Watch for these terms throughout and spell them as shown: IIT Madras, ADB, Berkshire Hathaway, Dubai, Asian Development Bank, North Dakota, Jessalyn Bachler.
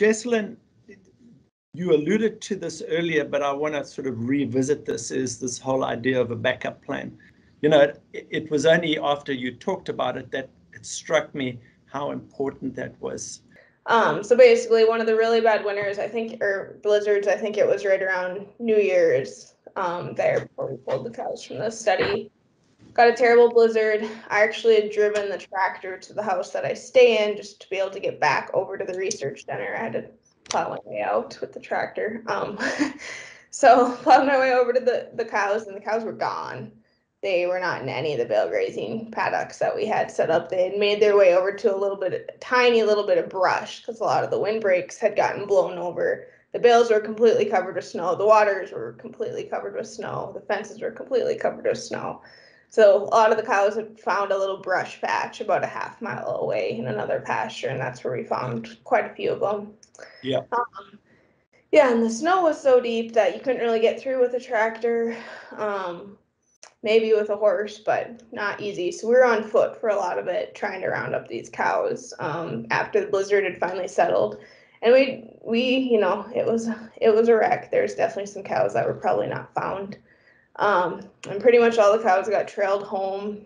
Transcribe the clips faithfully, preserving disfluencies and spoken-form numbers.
Jessalyn, you alluded to this earlier, but I want to sort of revisit this, is this whole idea of a backup plan. You know, it, it was only after you talked about it that it struck me how important that was. Um, so basically, one of the really bad winters, I think, or blizzards, I think it was right around New Year's um, there before we pulled the cows from the study. Got a terrible blizzard. I actually had driven the tractor to the house that I stay in just to be able to get back over to the research center. I had to plow my way out with the tractor. Um, so plowed my way over to the, the cows, and the cows were gone. They were not in any of the bale grazing paddocks that we had set up. They had made their way over to a little bit, a tiny little bit of brush, because a lot of the windbreaks had gotten blown over. The bales were completely covered with snow. The waters were completely covered with snow. The fences were completely covered with snow. So a lot of the cows had found a little brush patch about a half mile away in another pasture, and that's where we found quite a few of them. Yeah. Um, yeah, and the snow was so deep that you couldn't really get through with a tractor. Um, maybe with a horse, but not easy. So we were on foot for a lot of it, trying to round up these cows um, after the blizzard had finally settled. And we, we, you know, it was, it was a wreck. There's definitely some cows that were probably not found. Um, and pretty much all the cows got trailed home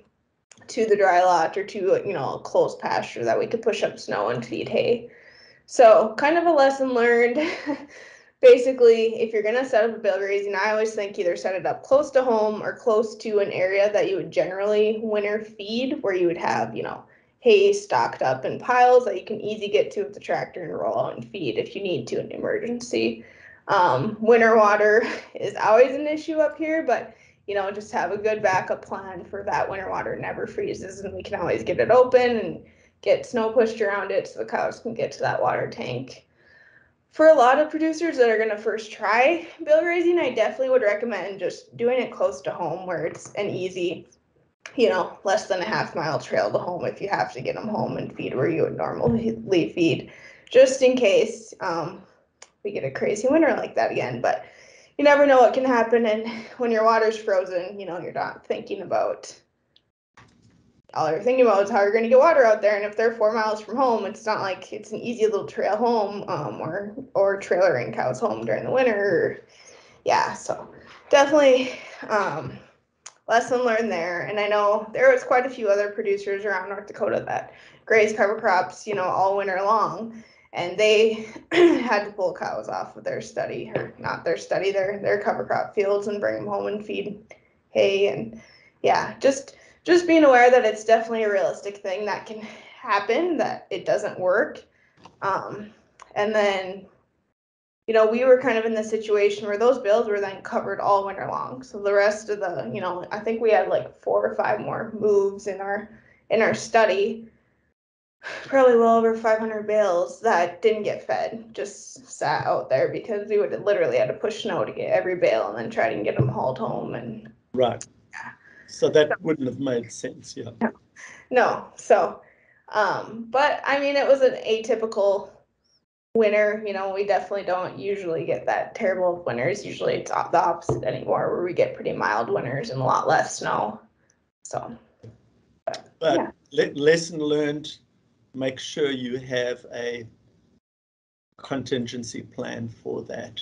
to the dry lot or to, you know, a closed pasture that we could push up snow and feed hay. So kind of a lesson learned. Basically, if you're going to set up a bale grazing, I always think either set it up close to home or close to an area that you would generally winter feed, where you would have, you know, hay stocked up in piles that you can easily get to with the tractor and roll out and feed if you need to in an emergency. Um, winter water is always an issue up here, but, you know, just have a good backup plan for that. Winter water never freezes, and we can always get it open and get snow pushed around it so the cows can get to that water tank. For a lot of producers that are going to first try bale grazing, I definitely would recommend just doing it close to home where it's an easy, you know, less than a half mile trail to home if you have to get them home and feed where you would normally feed, just in case um, we get a crazy winter like that again. But you never know what can happen. And when your water's frozen, you know, you're not thinking about, all you're thinking about is how you're going to get water out there. And if they're four miles from home, it's not like it's an easy little trail home um, or or trailering cows home during the winter. Yeah, so definitely um, lesson learned there. And I know there was quite a few other producers around North Dakota that graze cover crops, you know, all winter long. And they had to pull cows off of their study, or not their study, their, their cover crop fields, and bring them home and feed hay. And yeah, just... Just being aware that it's definitely a realistic thing that can happen, that it doesn't work. Um, and then, you know, we were kind of in the situation where those bales were then covered all winter long. So the rest of the, you know, I think we had like four or five more moves in our in our study, probably well over five hundred bales that didn't get fed, just sat out there because we would have literally had to push snow to get every bale and then try to get them hauled home. And right. So that wouldn't have made sense, yeah. No, no. So, um, but I mean, it was an atypical winter. You know, we definitely don't usually get that terrible winters. Usually it's the opposite anymore, where we get pretty mild winters and a lot less snow. So, but, but yeah. le lesson learned, make sure you have a contingency plan for that.